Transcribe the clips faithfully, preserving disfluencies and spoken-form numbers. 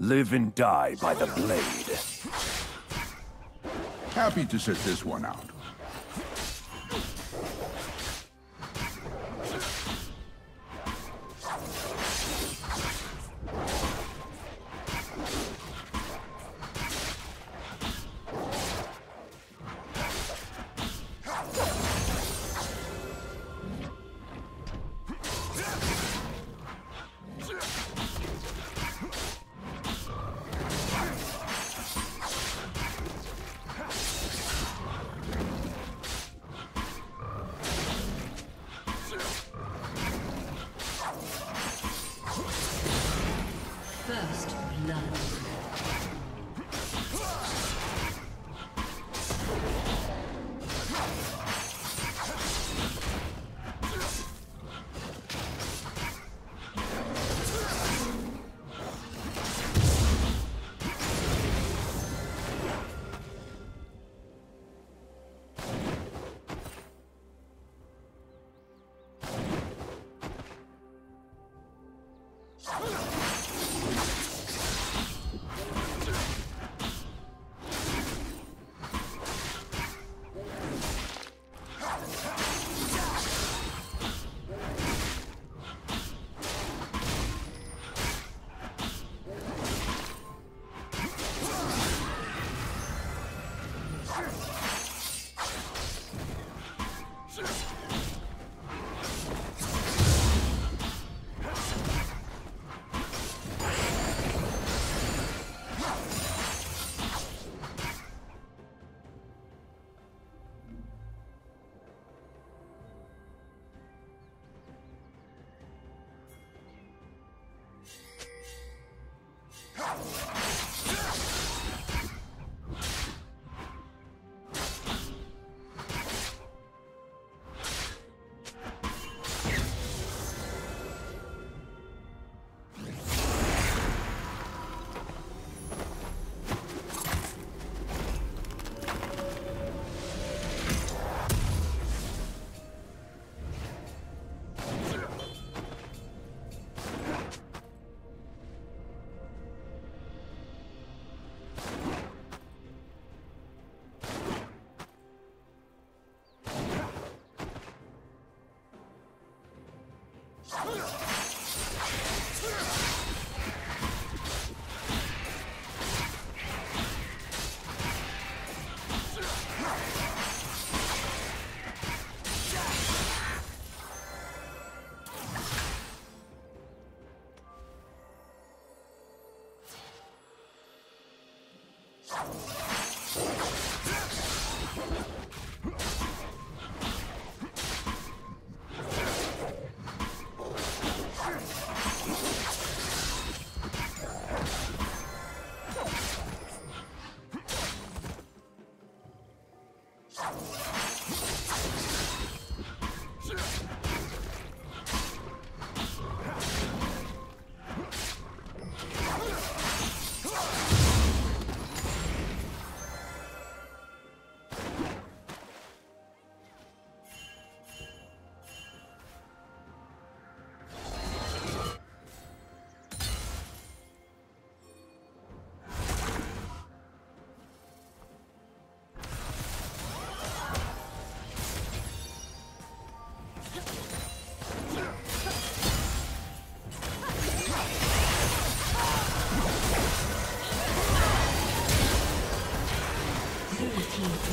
Live and die by the blade. Happy to sit this one out. First blood.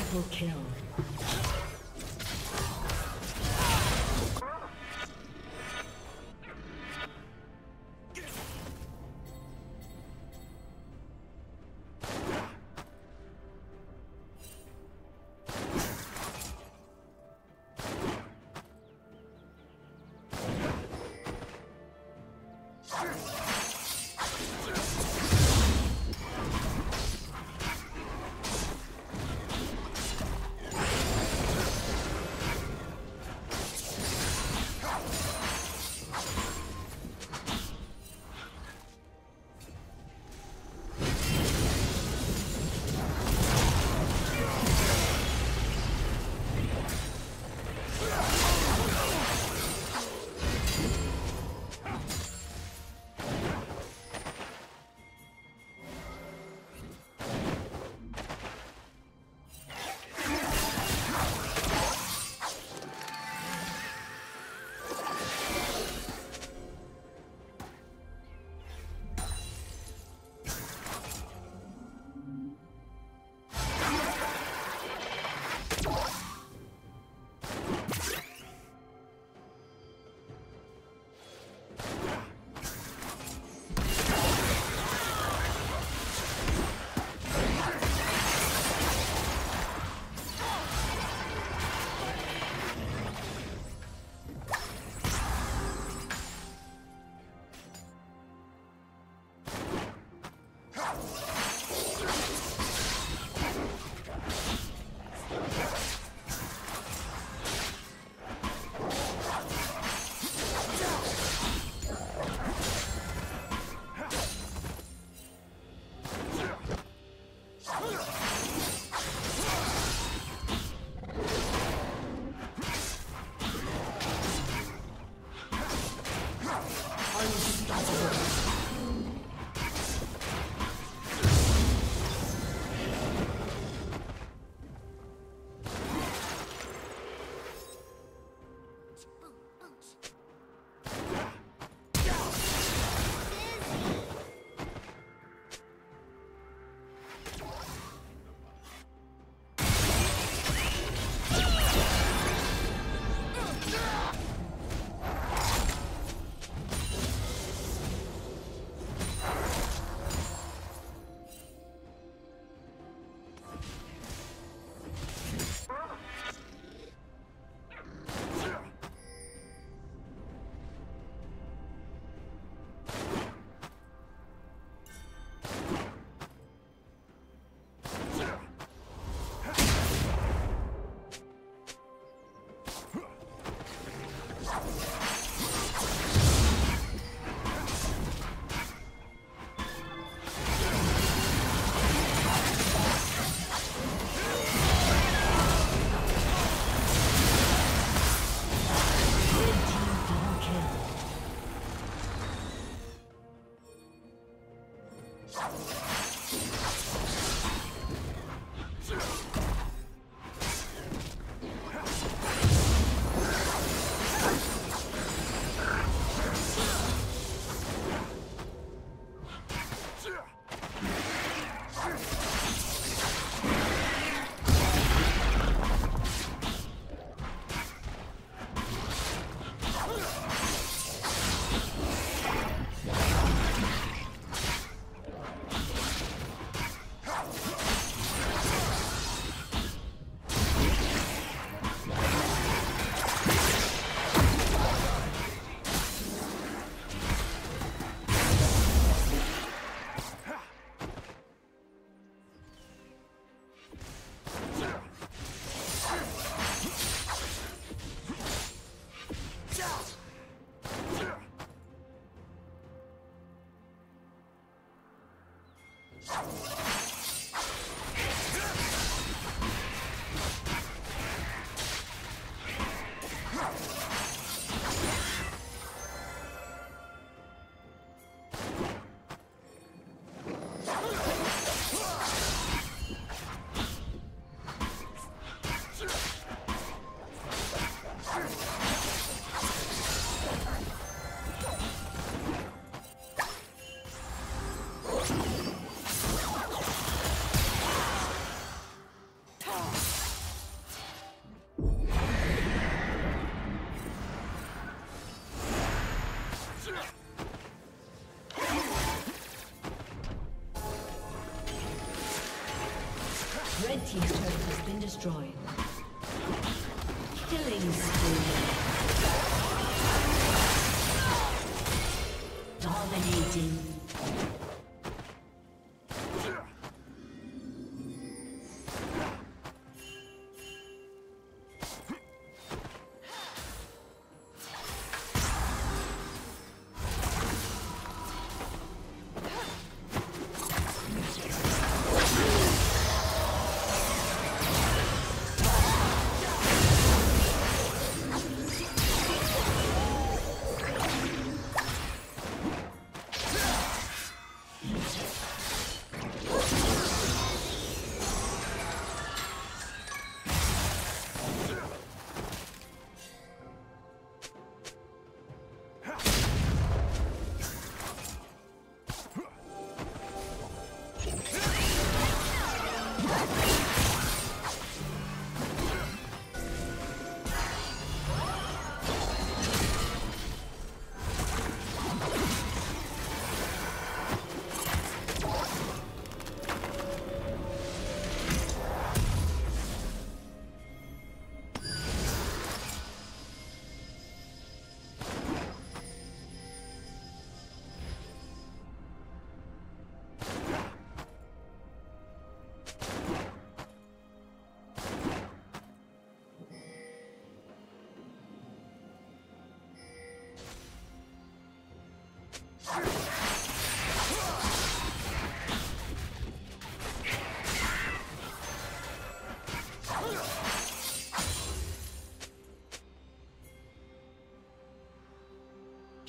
Triple kill. Red team's turret has been destroyed. Killing spree. Dominating.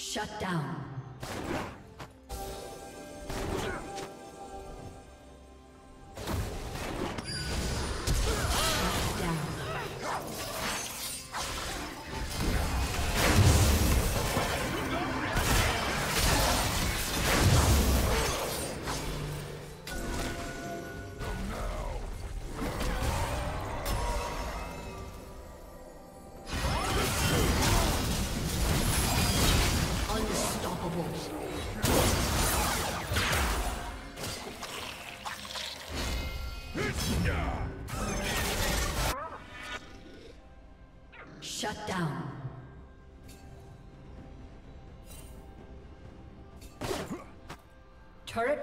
Shut down. Shut down. Turret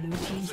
Blue team's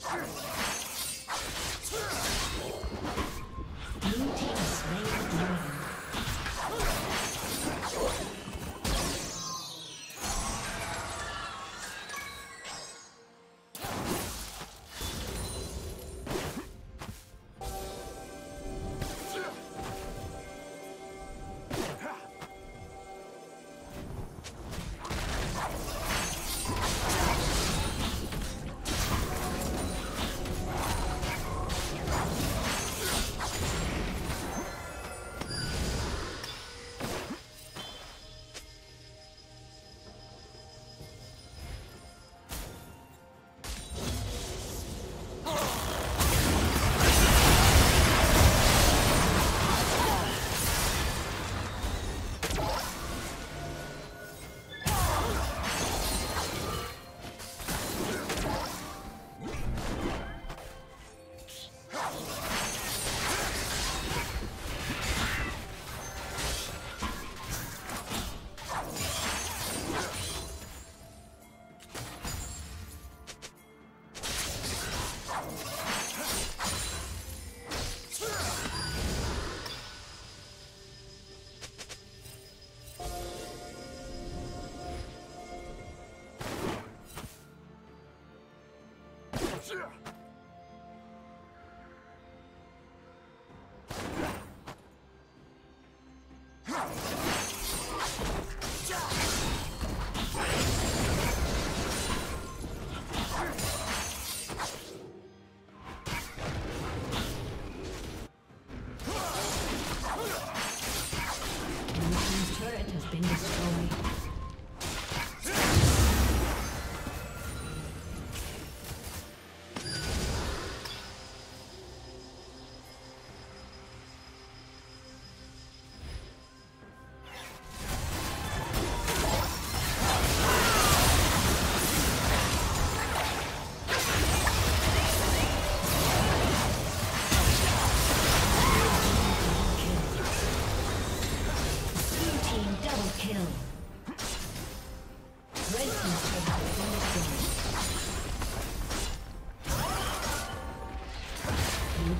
Blue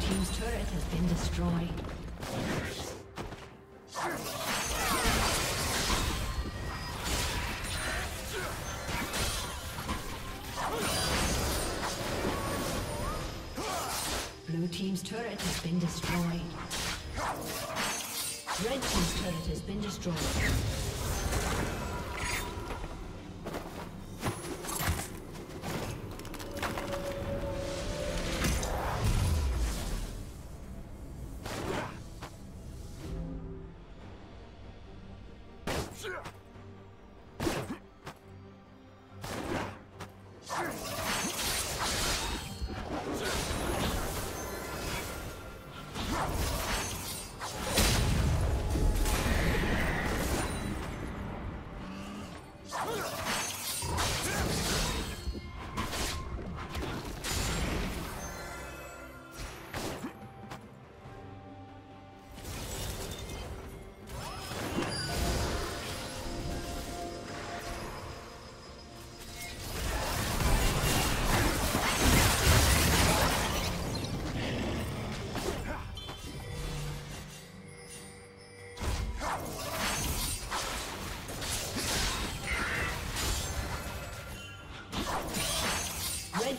team's turret has been destroyed. Red team's turret has been destroyed.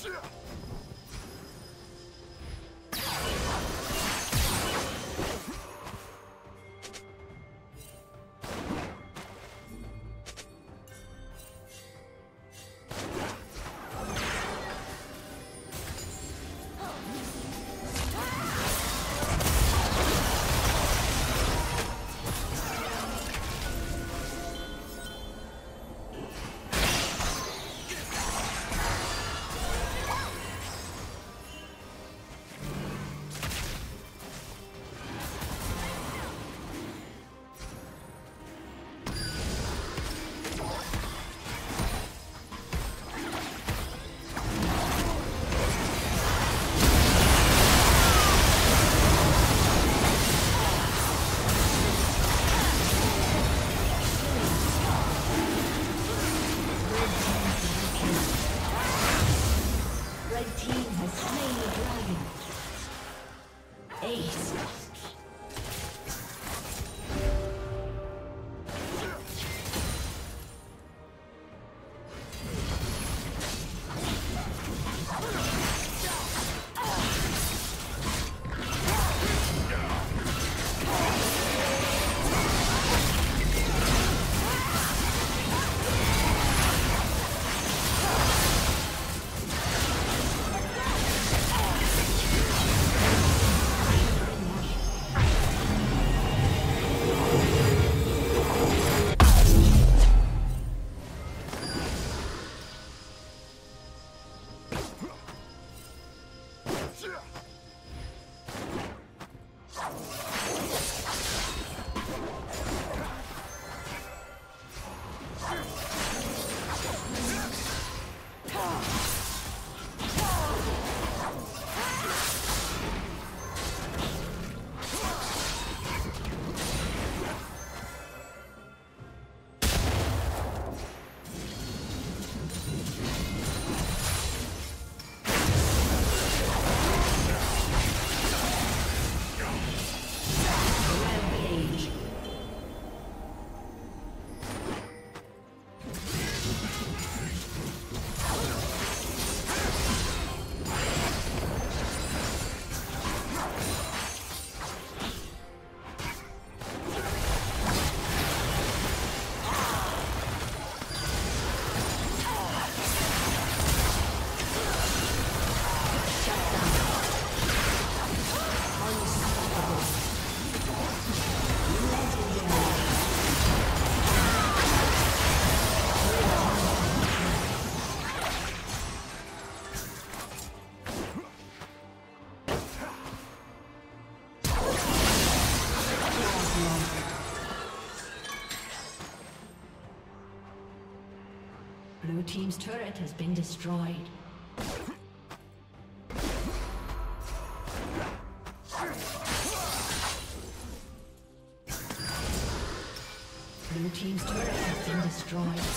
Yeah. team's turret has been destroyed. Blue team's turret has been destroyed.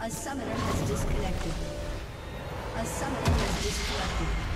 A summoner has disconnected. A summoner has disconnected.